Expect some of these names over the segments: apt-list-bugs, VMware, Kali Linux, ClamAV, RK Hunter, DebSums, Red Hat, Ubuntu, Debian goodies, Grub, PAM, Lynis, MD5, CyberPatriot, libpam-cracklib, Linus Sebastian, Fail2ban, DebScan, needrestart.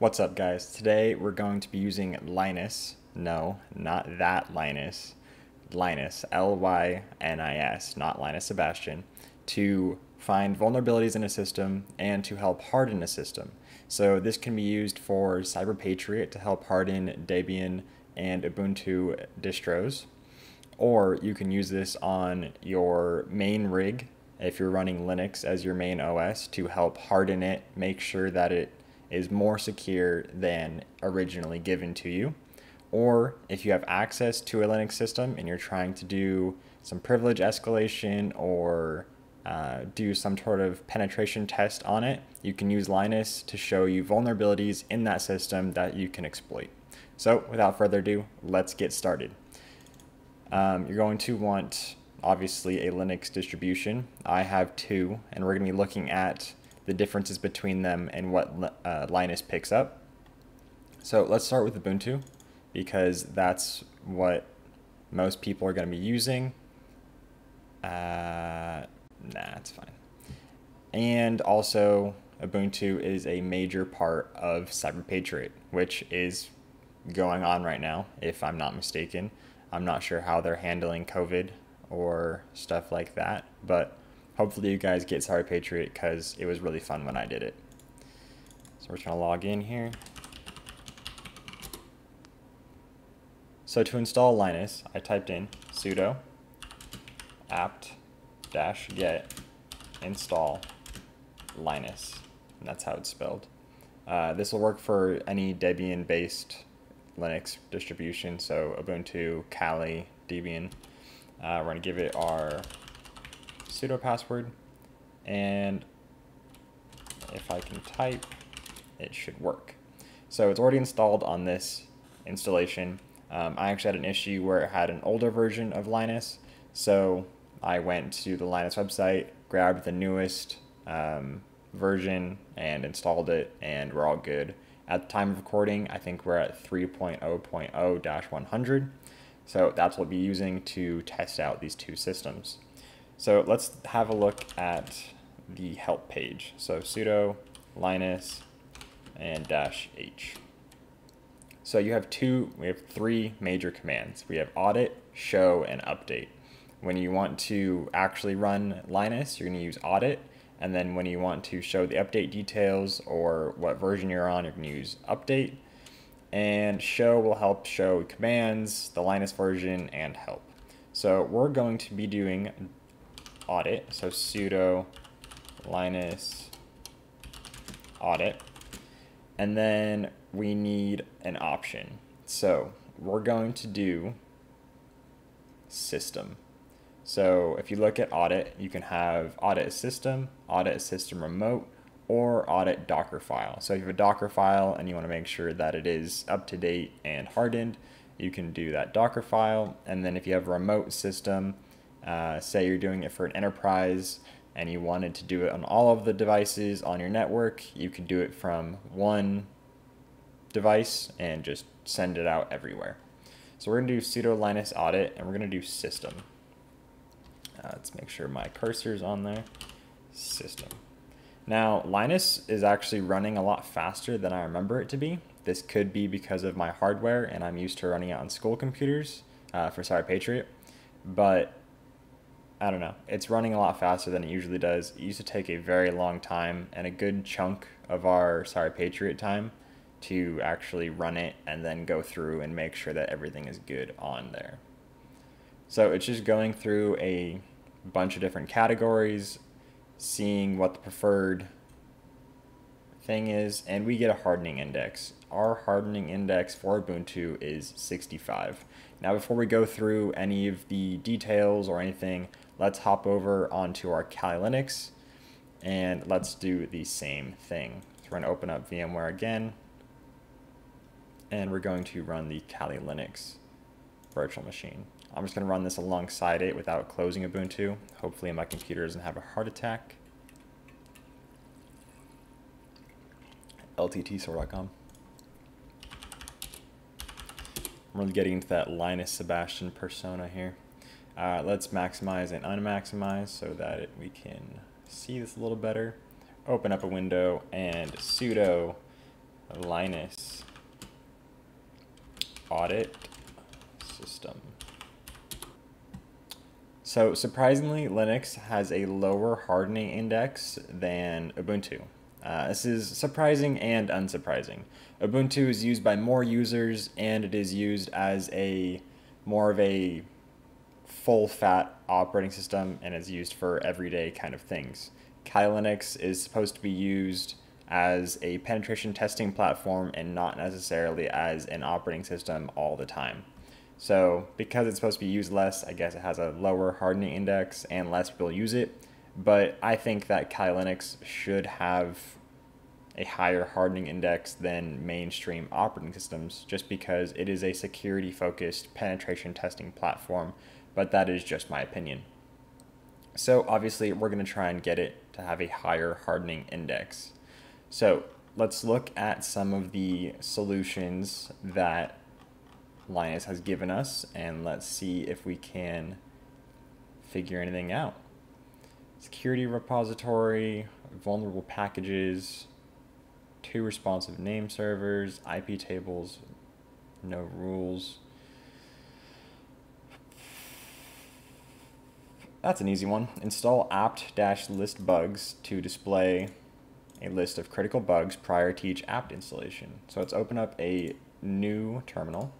What's up, guys? Today we're going to be using Lynis. No, not that Lynis. Lynis, L-Y-N-I-S, not Linus Sebastian, to find vulnerabilities in a system and to help harden a system. So this can be used for CyberPatriot to help harden Debian and Ubuntu distros, or you can use this on your main rig if you're running Linux as your main OS to help harden it, make sure that it is more secure than originally given to you. Or if you have access to a Linux system and you're trying to do some privilege escalation or do some sort of penetration test on it, you can use Lynis to show you vulnerabilities in that system that you can exploit. So without further ado, let's get started. You're going to want, obviously, a Linux distribution. I have two, and we're going to be looking at the differences between them and what Lynis picks up. So let's start with Ubuntu, because that's what most people are going to be using. Nah, it's fine. And also, Ubuntu is a major part of CyberPatriot, which is going on right now, if I'm not mistaken. I'm not sure how they're handling COVID or stuff like that, but hopefully you guys get CyberPatriot because it was really fun when I did it. So we're just going to log in here. So to install Lynis, I typed in sudo apt-get install Lynis, and that's how it's spelled. This will work for any Debian-based Linux distribution, so Ubuntu, Kali, Debian. We're going to give it our sudo password, and if I can type, it should work. So it's already installed on this installation. I actually had an issue where it had an older version of Lynis, so I went to the Lynis website, grabbed the newest version, and installed it, and we're all good. At the time of recording, I think we're at 3.0.0-100, so that's what we'll be using to test out these two systems. So let's have a look at the help page. So sudo Lynis and -h. So you have three major commands. We have audit, show, and update. When you want to actually run Lynis, you're going to use audit, and then when you want to show the update details or what version you're on, you're going to use update. And show will help show commands, the Lynis version, and help. So we're going to be doing audit, so sudo Lynis audit, and then we need an option. So we're going to do system. So if you look at audit, you can have audit system remote, or audit Docker file. So if you have a Docker file and you want to make sure that it is up to date and hardened, you can do that Docker file. And then if you have a remote system, say you're doing it for an enterprise and you wanted to do it on all of the devices on your network, you could do it from one device and just send it out everywhere. So we're going to do sudo Lynis audit, and we're going to do system. Let's make sure my cursor's on there. System. Now, Lynis is actually running a lot faster than I remember it to be. This could be because of my hardware, and I'm used to running it on school computers for CyberPatriot. But I don't know. It's running a lot faster than it usually does. It used to take a very long time and a good chunk of our CyberPatriot time to actually run it and then go through and make sure that everything is good on there. So it's just going through a bunch of different categories, seeing what the preferred thing is, and we get a hardening index. Our hardening index for Ubuntu is 65. Now, before we go through any of the details or anything, let's hop over onto our Kali Linux and let's do the same thing. So we're going to open up VMware again, and we're going to run the Kali Linux virtual machine. I'm just going to run this alongside it without closing Ubuntu. Hopefully my computer doesn't have a heart attack. LTTStore.com. I'm really getting into that Linus Sebastian persona here. Let's maximize and unmaximize so that we can see this a little better. Open up a window and sudo Lynis audit system. So surprisingly, Linux has a lower hardening index than Ubuntu. This is surprising and unsurprising. Ubuntu is used by more users, and it is used as a more of a full-fat operating system, and it's used for everyday kind of things. Kali Linux is supposed to be used as a penetration testing platform and not necessarily as an operating system all the time. So because it's supposed to be used less, I guess it has a lower hardening index and less people use it. But I think that Kali Linux should have a higher hardening index than mainstream operating systems just because it is a security-focused penetration testing platform, but that is just my opinion. So obviously we're going to try and get it to have a higher hardening index. So let's look at some of the solutions that Lynis has given us, and let's see if we can figure anything out. Security repository, vulnerable packages, two responsive name servers, IP tables, no rules. That's an easy one. Install apt-list-bugs to display a list of critical bugs prior to each apt installation. So let's open up a new terminal.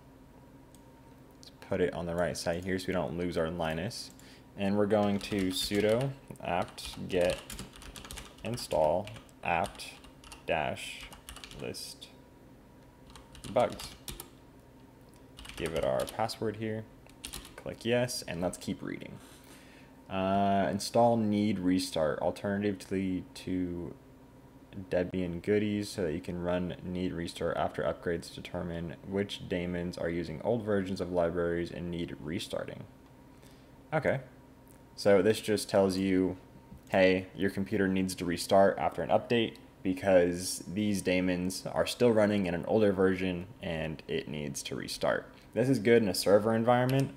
Let's put it on the right side here so we don't lose our Lynis. And we're going to sudo apt get install apt-list-bugs. Give it our password here. Click yes, and let's keep reading. Install needrestart, alternatively to Debian goodies, so that you can run needrestart after upgrades to determine which daemons are using old versions of libraries and need restarting. Okay. So this just tells you, hey, your computer needs to restart after an update because these daemons are still running in an older version and it needs to restart. This is good in a server environment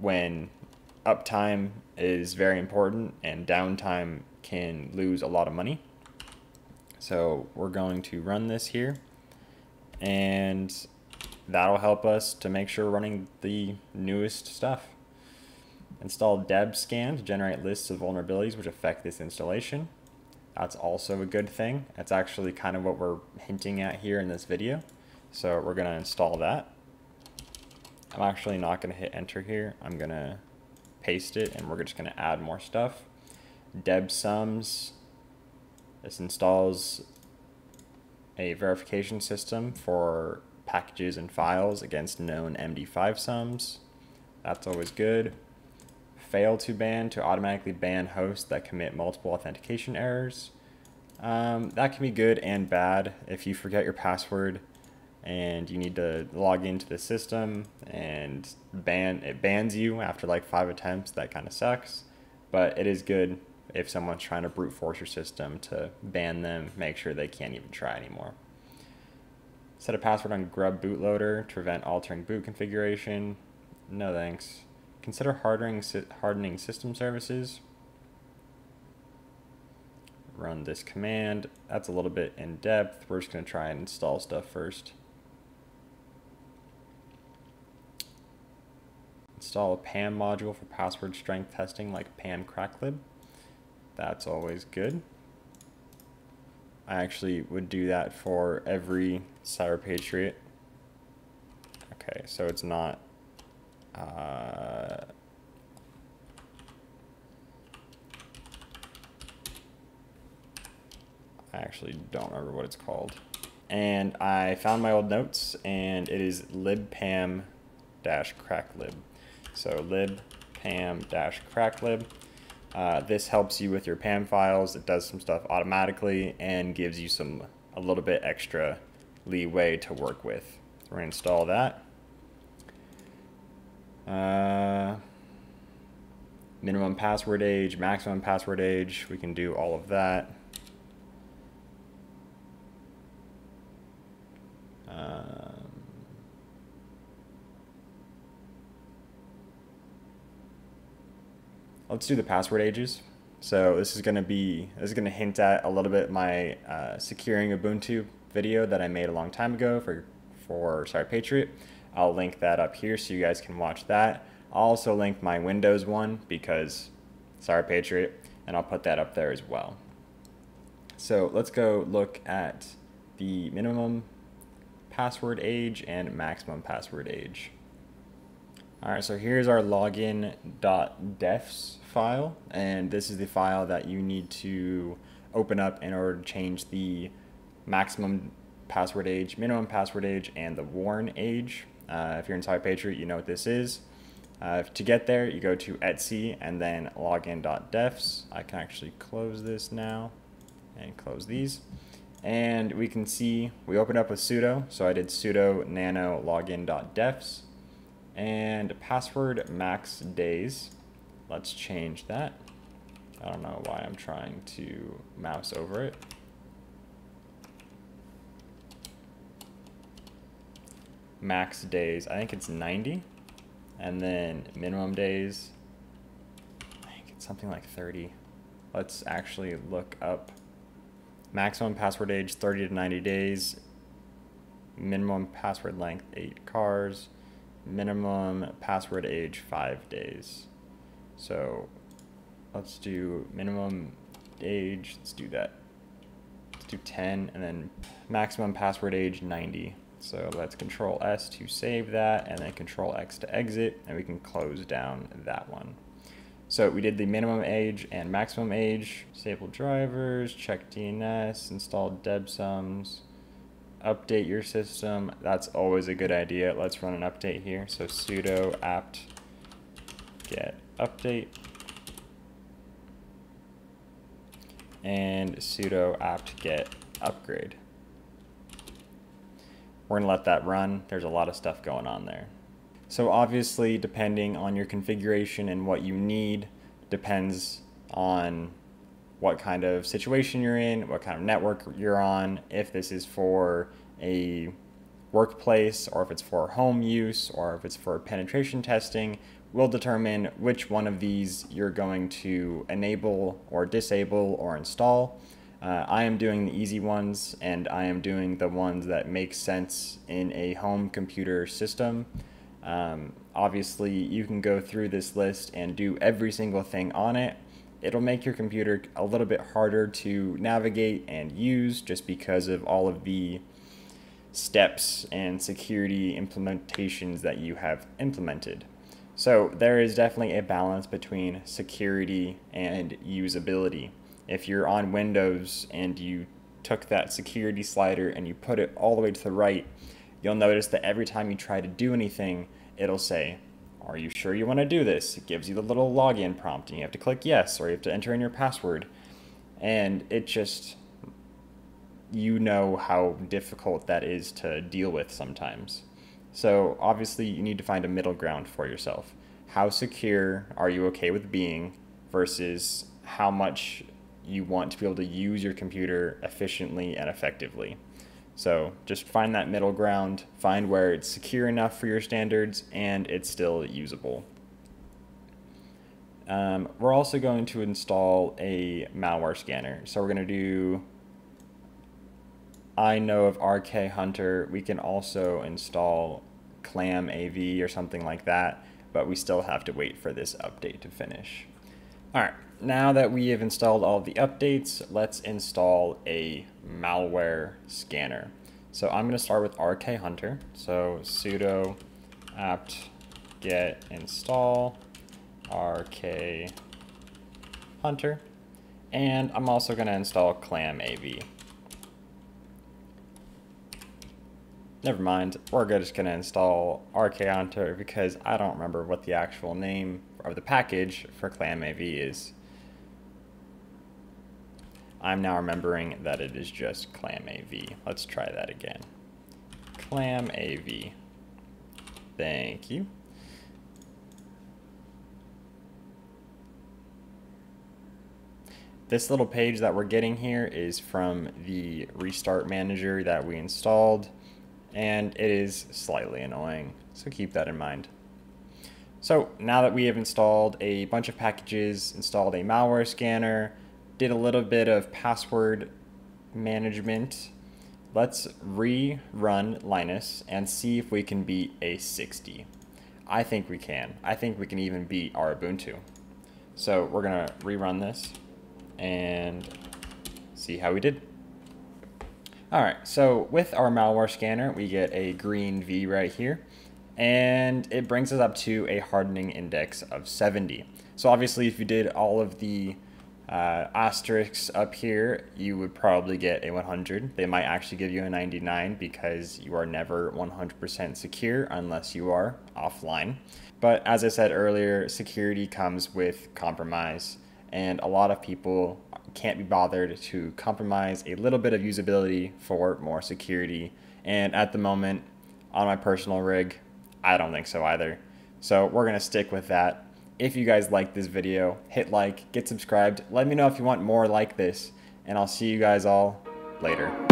when uptime is very important and downtime can lose a lot of money. So we're going to run this here, and that'll help us to make sure we're running the newest stuff. Install DebScan to generate lists of vulnerabilities which affect this installation. That's also a good thing. That's actually kind of what we're hinting at here in this video. So we're going to install that. I'm actually not going to hit enter here. I'm going to paste it, and we're just going to add more stuff. DebSums. This installs a verification system for packages and files against known MD5 sums. That's always good. Fail2ban to automatically ban hosts that commit multiple authentication errors. That can be good and bad if you forget your password and you need to log into the system and it bans you after like 5 attempts. That kind of sucks, but it is good if someone's trying to brute force your system to ban them, make sure they can't even try anymore. Set a password on Grub bootloader to prevent altering boot configuration. No thanks. Consider hardening system services. Run this command. That's a little bit in depth. We're just going to try and install stuff first. Install a PAM module for password strength testing like PAM-cracklib. That's always good. I actually would do that for every CyberPatriot. Okay, so it's not I actually don't remember what it's called. And I found my old notes, and it is libpam-cracklib. So libpam-cracklib. This helps you with your PAM files. It does some stuff automatically and gives you a little bit extra leeway to work with. So we're going to install that. Minimum password age, maximum password age, we can do all of that. Let's do the password ages. So this is going to hint at a little bit my securing Ubuntu video that I made a long time ago for CyberPatriot. I'll link that up here so you guys can watch that. I'll also link my Windows one because CyberPatriot, and I'll put that up there as well. So let's go look at the minimum password age and maximum password age. All right, so here's our login.defs file, and this is the file that you need to open up in order to change the maximum password age, minimum password age, and the warn age. If you're in CyberPatriot, you know what this is. To get there, you go to etsy and then login.defs. I can actually close this now and close these. And we can see we opened up with sudo, so I did sudo nano login.defs. And password max days, let's change that. I don't know why I'm trying to mouse over it. Max days, I think it's 90. And then minimum days, I think it's something like 30. Let's actually look up maximum password age, 30 to 90 days. Minimum password length, 8 cars. Minimum password age, 5 days. So let's do minimum age, let's do that. Let's do 10 and then maximum password age, 90. So let's Control S to save that and then Control X to exit, and we can close down that one. So we did the minimum age and maximum age, disable drivers, check DNS, install DebSums, update your system. That's always a good idea. Let's run an update here. So sudo apt get update and sudo apt get upgrade. We're gonna let that run. There's a lot of stuff going on there. So obviously, depending on your configuration and what you need, depends on what kind of situation you're in, what kind of network you're on, if this is for a workplace or if it's for home use or if it's for penetration testing, will determine which one of these you're going to enable or disable or install. I am doing the easy ones, and I am doing the ones that make sense in a home computer system. Obviously, you can go through this list and do every single thing on it. It'll make your computer a little bit harder to navigate and use just because of all of the steps and security implementations that you have implemented. So there is definitely a balance between security and usability. If you're on Windows and you took that security slider and you put it all the way to the right, you'll notice that every time you try to do anything, it'll say, "Are you sure you want to do this?" It gives you the little login prompt and you have to click yes, or you have to enter in your password. And it just, you know how difficult that is to deal with sometimes. So obviously you need to find a middle ground for yourself. How secure are you okay with being versus how much you want to be able to use your computer efficiently and effectively. So just find that middle ground, find where it's secure enough for your standards and it's still usable. We're also going to install a malware scanner. So we're going to do, I know of RK Hunter. We can also install ClamAV or something like that, but we still have to wait for this update to finish. All right. Now that we have installed all the updates, let's install a malware scanner. So I'm going to start with RK Hunter. So sudo apt get install RK Hunter. And I'm also going to install ClamAV. Never mind, we're just going to install RK Hunter because I don't remember what the actual name of the package for ClamAV is. I'm now remembering that it is just ClamAV. Let's try that again. ClamAV. Thank you. This little page that we're getting here is from the restart manager that we installed, and it is slightly annoying, so keep that in mind. So now that we have installed a bunch of packages, installed a malware scanner, did a little bit of password management. Let's rerun Lynis and see if we can beat a 60. I think we can. I think we can even beat our Ubuntu. So we're gonna rerun this and see how we did. All right, so with our malware scanner, we get a green V right here, and it brings us up to a hardening index of 70. So obviously if you did all of the asterisks up here, you would probably get a 100. They might actually give you a 99 because you are never 100% secure unless you are offline. But as I said earlier, security comes with compromise, and a lot of people can't be bothered to compromise a little bit of usability for more security. And at the moment, on my personal rig, I don't think so either. So we're gonna stick with that. If you guys like this video, hit like, get subscribed. Let me know if you want more like this, and I'll see you guys all later.